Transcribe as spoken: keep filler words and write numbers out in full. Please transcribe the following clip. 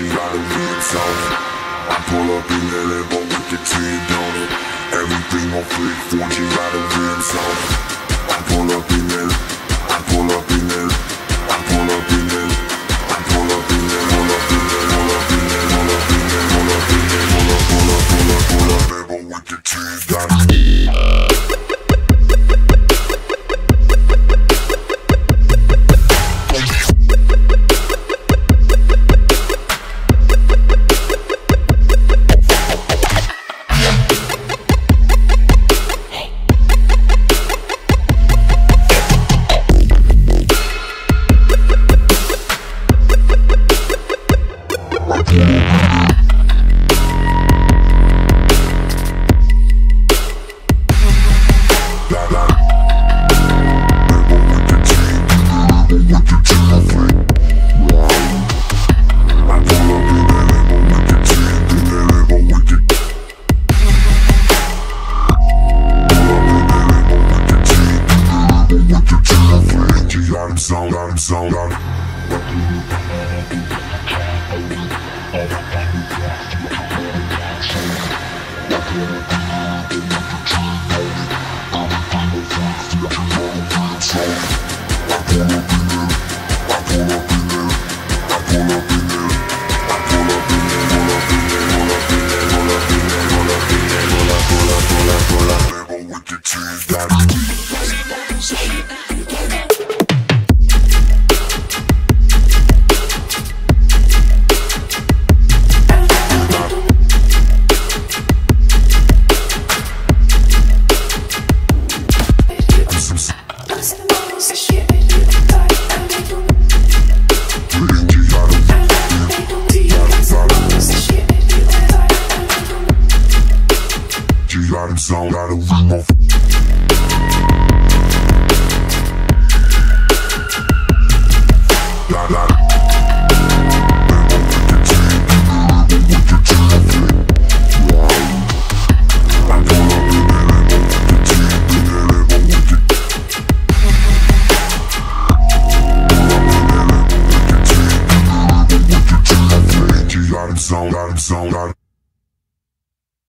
you gotta do it's on it. I pull up in that Lambo with the tin on it. Everything on flick, what you gotta do it's on it. I pull up in that, I pull up in that, I pull up in that, I pull up in that, pull up in that, pull up in that, pull up in that, pull up in that, pull up, pull up, pull up, pull up, Lambo with the tin got it. Sound, sound, sound.